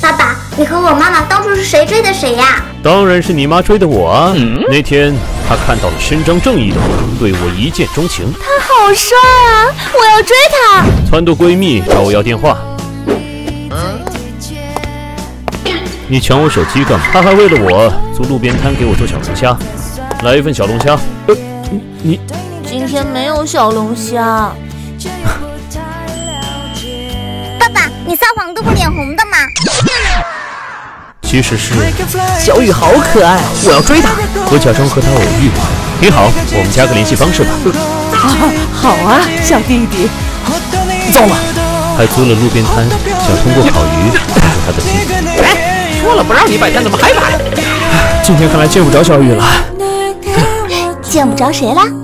爸爸，你和我妈妈当初是谁追的谁呀？当然是你妈追的我啊！那天她看到了伸张正义的我，对我一见钟情。他好帅啊！我要追他。撺掇闺蜜找我要电话。你抢我手机干嘛？他还为了我从路边摊给我做小龙虾，来一份小龙虾。你今天没有小龙虾。爸爸，你撒谎都不脸红的吗？ 其实是小雨好可爱，我要追她。我假装和她偶遇。你好，我们加个联系方式吧。好啊，小弟弟。糟了，还租了路边摊，想通过烤鱼堵住她的心。哎，说了不让你摆摊，怎么还摆？今天看来见不着小雨了。见不着谁了？